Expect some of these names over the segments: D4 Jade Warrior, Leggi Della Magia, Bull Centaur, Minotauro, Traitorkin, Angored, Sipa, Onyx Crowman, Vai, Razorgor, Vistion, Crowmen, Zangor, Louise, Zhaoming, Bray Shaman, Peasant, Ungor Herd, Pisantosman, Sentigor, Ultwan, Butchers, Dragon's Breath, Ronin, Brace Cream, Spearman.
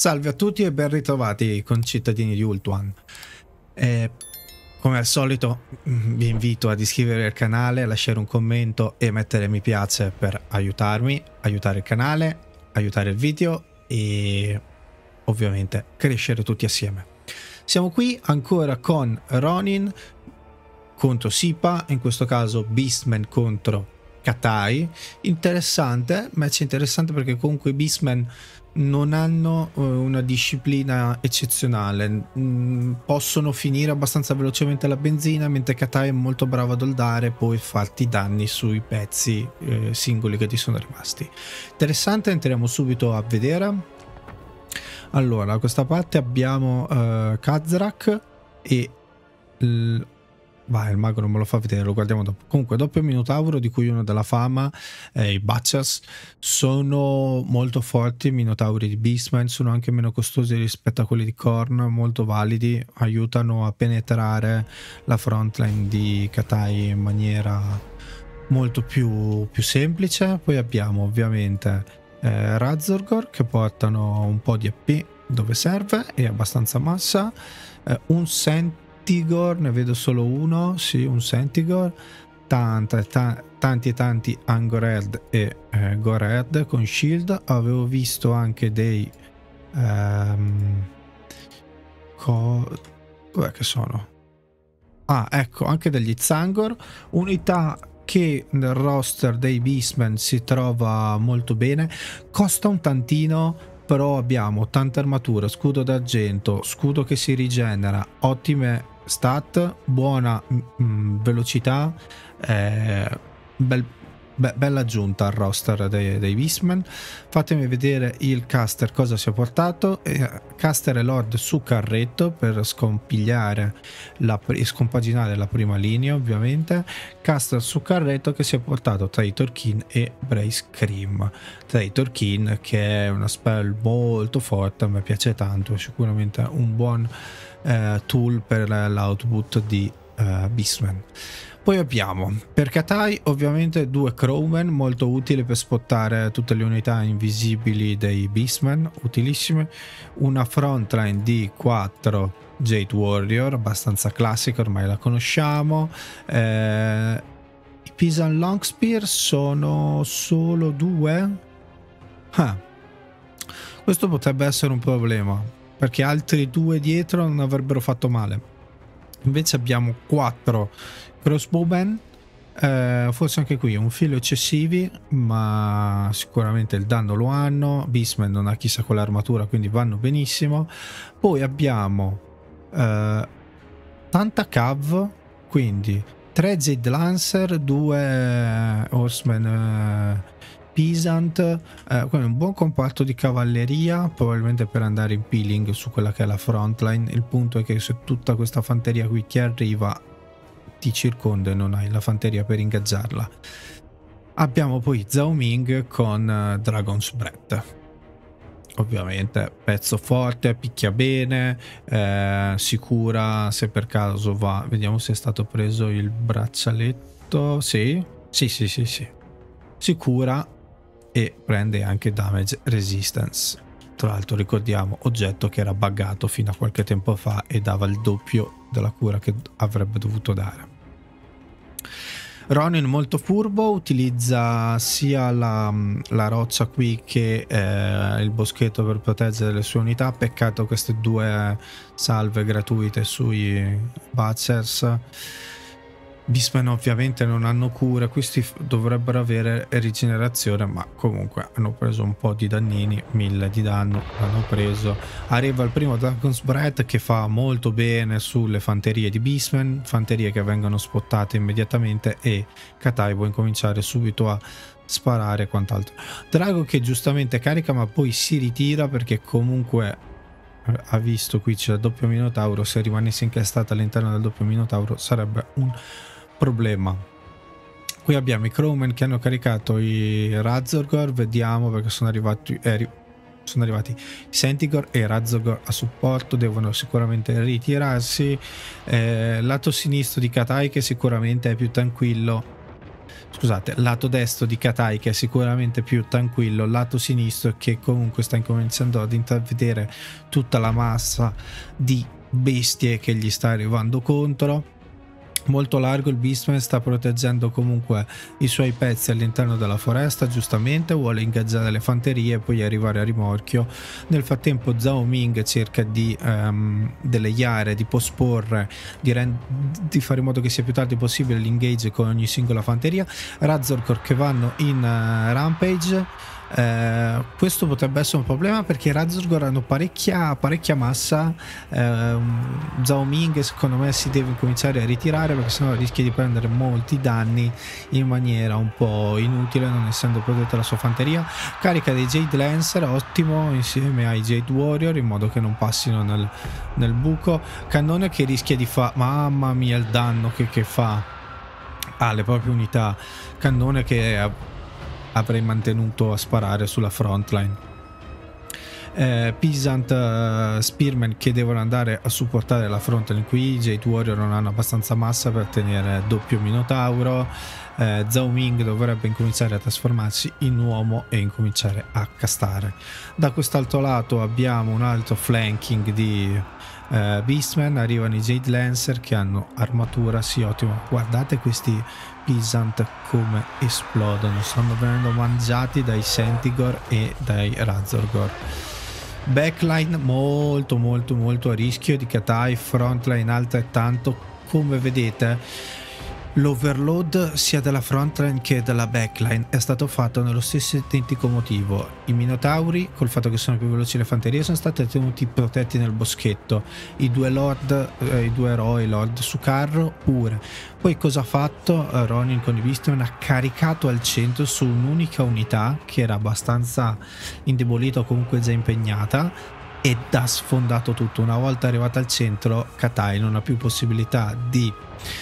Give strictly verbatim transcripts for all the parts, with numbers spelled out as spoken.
Salve a tutti e ben ritrovati concittadini di Ultwan. Eh, come al solito vi invito ad iscrivervi al canale, lasciare un commento e mettere mi piace per aiutarmi, aiutare il canale, aiutare il video e ovviamente crescere tutti assieme. Siamo qui ancora con Ronin contro Sipa, in questo caso Beastman contro Katai. Interessante, match interessante perché comunque i Beastman non hanno una disciplina eccezionale, possono finire abbastanza velocemente la benzina, mentre Katai è molto bravo ad holdare e poi farti danni sui pezzi eh, singoli che ti sono rimasti. Interessante, entriamo subito a vedere. Allora, a questa parte abbiamo eh, Kazrak e il... Vai, il mago non me lo fa vedere, lo guardiamo dopo. Comunque, doppio Minotauro, di cui uno della fama, eh, i Butchers, sono molto forti. Minotauri di Beastman sono anche meno costosi rispetto a quelli di Korn, molto validi, aiutano a penetrare la frontline di Katai in maniera molto più, più semplice. Poi abbiamo ovviamente eh, Razorgor, che portano un po' di A P dove serve e abbastanza massa, eh, un Sent Sentigor, ne vedo solo uno, sì, un Sentigor, tanti, tanti e tanti Ungor Herd e eh, Gore Herd con shield. Avevo visto anche dei um, dov'è che sono? Ah, ecco, anche degli Zangor, unità che nel roster dei Beastman si trova molto bene, costa un tantino. Però abbiamo tanta armatura, scudo d'argento, scudo che si rigenera, ottime stat, buona mh, velocità, eh, bel, be, bella aggiunta al roster dei, dei Beastman. Fatemi vedere il caster cosa si è portato. Eh, caster e Lord su carretto per scompigliare la, e scompaginare la prima linea ovviamente. Caster su carretto che si è portato Traitorkin e Brace Cream. Traitorkin che è una spell molto forte, a me piace tanto, è sicuramente un buon eh, tool per l'output di eh, Beastman. Poi abbiamo per Katai ovviamente due Crowmen, molto utili per spottare tutte le unità invisibili dei Beastman, utilissime, una frontline di quattro Jade Warrior, abbastanza classica, ormai la conosciamo. eh, i Pisan Longspear sono solo due? Ah, questo potrebbe essere un problema perché altri due dietro non avrebbero fatto male. Invece abbiamo quattro crossbowmen, eh, forse anche qui un filo eccessivi, ma sicuramente il danno lo hanno. Beastman non ha chissà quale armatura, quindi vanno benissimo. Poi abbiamo eh, tanta cav, quindi tre Jade Lancer, due Horsemen eh, Peasant, eh, quindi un buon comparto di cavalleria, probabilmente per andare in peeling su quella che è la frontline. Il punto è che se tutta questa fanteria qui che arriva ti circonda e non hai la fanteria per ingaggiarla. Abbiamo poi Zhaoming con uh, Dragon's Breath, ovviamente pezzo forte, picchia bene, eh, sicura se per caso va. Vediamo se è stato preso il braccialetto. Sì, sì, sì, sì, sì. Sicura e prende anche damage resistance. Tra l'altro ricordiamo oggetto che era buggato fino a qualche tempo fa e dava il doppio della cura che avrebbe dovuto dare. Ronin molto furbo, utilizza sia la, la roccia qui che eh, il boschetto per proteggere le sue unità. Peccato queste due salve gratuite sui Butchers. Beastman ovviamente non hanno cura, questi dovrebbero avere rigenerazione, ma comunque hanno preso un po' di dannini, mille di danno hanno preso. Arriva il primo Dragon's Breath che fa molto bene sulle fanterie di Beastman, fanterie che vengono spottate immediatamente e Katai può incominciare subito a sparare e quant'altro. Drago che giustamente carica ma poi si ritira perché comunque... ha visto qui c'è il doppio Minotauro, se rimanesse incastrata all'interno del doppio Minotauro sarebbe un problema. Qui abbiamo i Crowmen che hanno caricato i Razorgor, vediamo perché sono arrivati eh, sono arrivati Sentigor e Razorgor a supporto, devono sicuramente ritirarsi. eh, lato sinistro di Katai che sicuramente è più tranquillo, scusate, lato destro di Katai, che è sicuramente più tranquillo, lato sinistro che comunque sta incominciando ad intravedere tutta la massa di bestie che gli sta arrivando contro. Molto largo il Beastman, sta proteggendo comunque i suoi pezzi all'interno della foresta, giustamente vuole ingaggiare le fanterie e poi arrivare a rimorchio. Nel frattempo Zhaoming cerca di um, delayare, di posporre, di, di fare in modo che sia più tardi possibile l'engage con ogni singola fanteria. Razorgor che vanno in uh, rampage. Eh, questo potrebbe essere un problema perché i Razorgor hanno parecchia, parecchia massa. eh, Zhaoming secondo me si deve cominciare a ritirare perché sennò rischia di prendere molti danni in maniera un po' inutile, non essendo protetta la sua fanteria. Carica dei Jade Lancer, ottimo, insieme ai Jade Warrior, in modo che non passino nel, nel buco. Cannone che rischia di fare, mamma mia il danno che, che fa alle proprie unità. Cannone che avrei mantenuto a sparare sulla frontline. Eh, Pisant uh, Spearman che devono andare a supportare la frontline qui. Jade Warrior non hanno abbastanza massa per tenere doppio Minotauro. Eh, Zhaoming dovrebbe incominciare a trasformarsi in uomo e incominciare a castare. Da quest'altro lato abbiamo un altro flanking di eh, Beastman. Arrivano i Jade Lancer che hanno armatura, sì, ottimo. Guardate questi Peasant come esplodono, stanno venendo mangiati dai Sentigor e dai Razorgor. Backline molto molto molto a rischio di Katai, frontline altrettanto. Come vedete l'overload sia della frontline che della backline è stato fatto nello stesso identico motivo. I Minotauri, col fatto che sono più veloci le fanterie, sono stati tenuti protetti nel boschetto, i due lord, eh, i due eroi lord su carro pure. Poi cosa ha fatto Ronin con i Vistion? Ha caricato al centro su un'unica unità che era abbastanza indebolita o comunque già impegnata ed ha sfondato tutto. Una volta arrivata al centro Katai non ha più possibilità di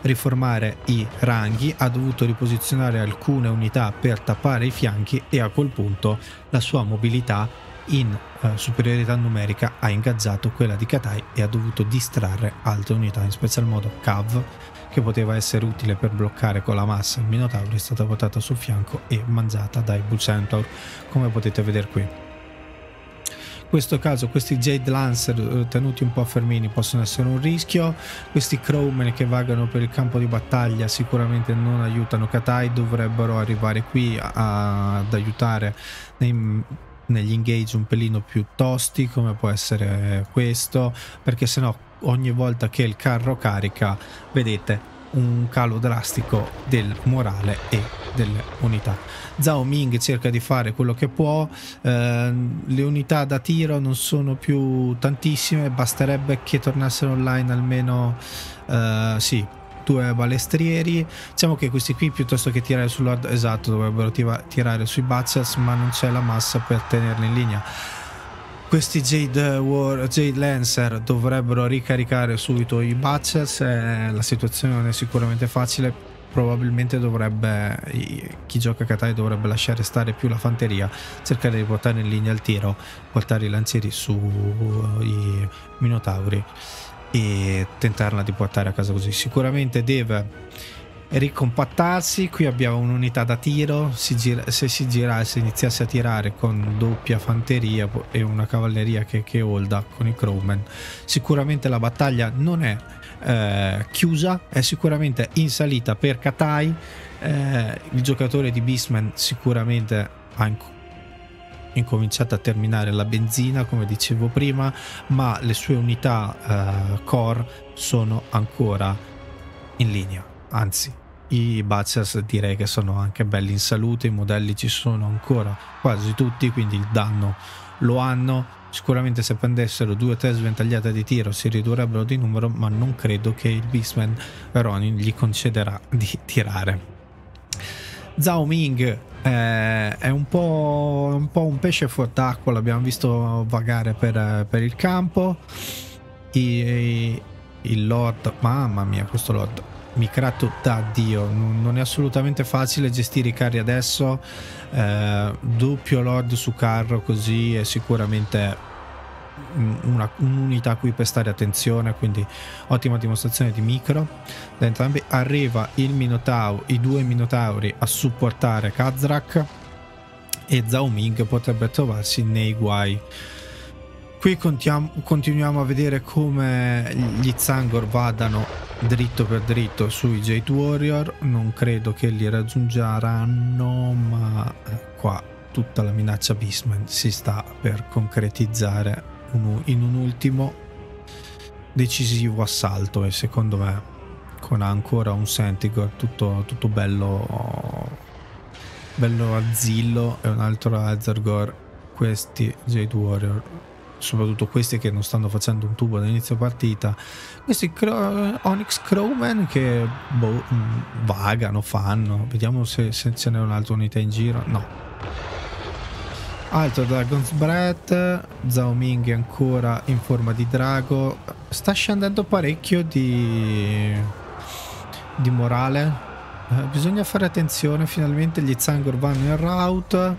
riformare i ranghi, ha dovuto riposizionare alcune unità per tappare i fianchi e a quel punto la sua mobilità in eh, superiorità numerica ha ingaggiato quella di Katai e ha dovuto distrarre altre unità, in special modo Cav, che poteva essere utile per bloccare con la massa il Minotauro, è stata portata sul fianco e mangiata dai Bull Centaur, come potete vedere qui. In questo caso questi Jade Lancer tenuti un po' fermini possono essere un rischio. Questi Crowmen che vagano per il campo di battaglia sicuramente non aiutano Katai, dovrebbero arrivare qui a, ad aiutare nei, negli engage un pelino più tosti, come può essere questo, perché sennò ogni volta che il carro carica vedete un calo drastico del morale e delle unità. Zhaoming cerca di fare quello che può. Eh, le unità da tiro non sono più tantissime, basterebbe che tornassero online almeno eh, sì, due balestrieri. Diciamo che questi qui piuttosto che tirare sul lord, esatto, dovrebbero tira tirare sui Butchers, ma non c'è la massa per tenerli in linea. Questi Jade, War, Jade Lancer dovrebbero ricaricare subito i Butchers. Eh, la situazione non è sicuramente facile, probabilmente dovrebbe, chi gioca Katai dovrebbe lasciare stare più la fanteria, cercare di portare in linea il tiro, portare i lancieri sui Minotauri e tentarla di portare a casa così. Sicuramente deve ricompattarsi. Qui abbiamo un'unità da tiro, si gira, se si girasse, iniziasse a tirare con doppia fanteria e una cavalleria che, che holda con i Crowmen, sicuramente la battaglia non è eh, chiusa, è sicuramente in salita per Katai. Eh, il giocatore di Beastman sicuramente ha ancora incominciato a terminare la benzina, come dicevo prima, ma le sue unità eh, core sono ancora in linea. Anzi, i Butchers direi che sono anche belli in salute, i modelli ci sono ancora quasi tutti, quindi il danno lo hanno. Sicuramente se prendessero due o tre sventagliate di tiro si ridurrebbero di numero, ma non credo che il Beastman Ronin gli concederà di tirare. Zhaoming eh, è un po', un po' un pesce fuor d'acqua, l'abbiamo visto vagare per, per il campo. Il Lord, mamma mia, questo Lord micrato da Dio, non è assolutamente facile gestire i carri adesso. Eh, doppio lord su carro così è sicuramente un'unità qui per stare attenzione, quindi ottima dimostrazione di micro da entrambi. Arriva il Minotauro, i due Minotauri a supportare Kazrak, e Zhaoming potrebbe trovarsi nei guai. Qui contiamo, continuiamo a vedere come gli Zangor vadano dritto per dritto sui Jade Warrior. Non credo che li raggiungeranno, ma qua tutta la minaccia Beastman si sta per concretizzare un, in un ultimo decisivo assalto, e secondo me con ancora un Sentigor tutto, tutto bello bello azzillo e un altro Razorgor, questi Jade Warrior, soprattutto questi che non stanno facendo un tubo all'inizio partita, questi Crow, Onyx Crowman che boh, vagano, fanno, vediamo se, se ce n'è un'altra unità in giro, no, altro Dragon's Breath. Zhaoming ancora in forma di drago, sta scendendo parecchio di, di morale, eh, bisogna fare attenzione. Finalmente gli Zangor vanno in route.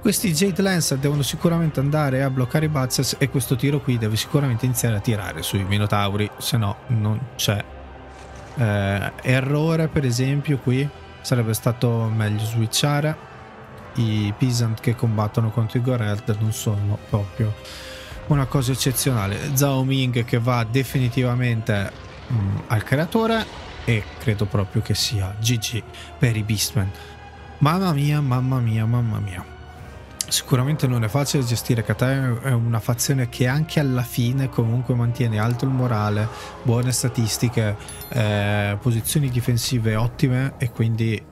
Questi Jade Lancer devono sicuramente andare a bloccare i Butchers, e questo tiro qui deve sicuramente iniziare a tirare sui Minotauri, se no non c'è eh, errore. Per esempio qui sarebbe stato meglio switchare. I Peasant che combattono contro i Ungor Herd non sono proprio una cosa eccezionale. Zhaoming che va definitivamente mh, al creatore, e credo proprio che sia G G per i Beastman. Mamma mia, mamma mia, mamma mia. Sicuramente non è facile gestire Katai, è una fazione che anche alla fine comunque mantiene alto il morale, buone statistiche, eh, posizioni difensive ottime, e quindi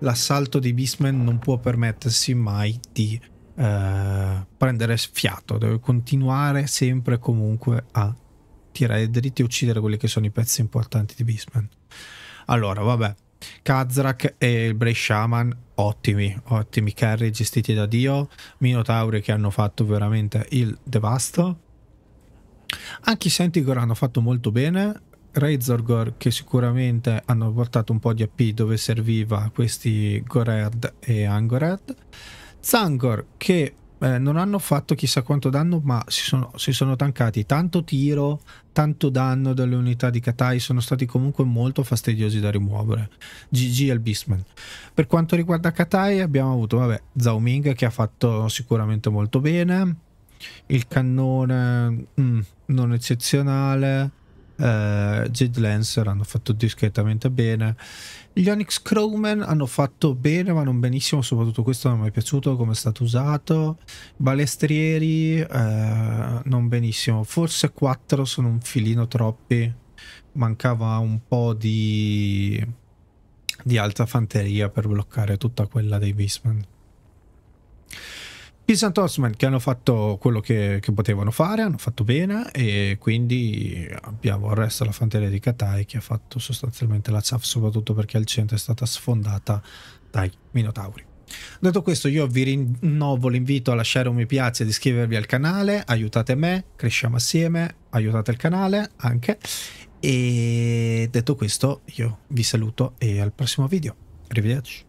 l'assalto dei Beastman non può permettersi mai di eh, prendere fiato, deve continuare sempre comunque a tirare dritti e uccidere quelli che sono i pezzi importanti di Beastman. Allora vabbè, Kazrak e il Bray Shaman ottimi, ottimi carry gestiti da Dio. Minotauri che hanno fatto veramente il devasto, anche i Sentigor hanno fatto molto bene, Razorgor che sicuramente hanno portato un po' di A P dove serviva, questi Gored e Angored, Zangor che eh, non hanno fatto chissà quanto danno, ma si sono, si sono tankati tanto tiro, tanto danno dalle unità di Katai, sono stati comunque molto fastidiosi da rimuovere. G G al Beastman. Per quanto riguarda Katai abbiamo avuto, vabbè, Zhaoming che ha fatto sicuramente molto bene, il cannone mm, non eccezionale, eh, Jade Lancer hanno fatto discretamente bene, gli Onyx Crowman hanno fatto bene ma non benissimo, soprattutto questo non mi è piaciuto come è stato usato. Balestrieri eh, non benissimo, forse quattro sono un filino troppi, mancava un po' di, di alta fanteria per bloccare tutta quella dei Beastman. Pisantosman che hanno fatto quello che, che potevano fare, hanno fatto bene, e quindi abbiamo il resto della fanteria di Katai che ha fatto sostanzialmente la chaff, soprattutto perché al centro è stata sfondata dai Minotauri. Detto questo, io vi rinnovo l'invito a lasciare un mi piace e ad iscrivervi al canale, aiutate me, cresciamo assieme, aiutate il canale anche, e detto questo io vi saluto e al prossimo video, arrivederci.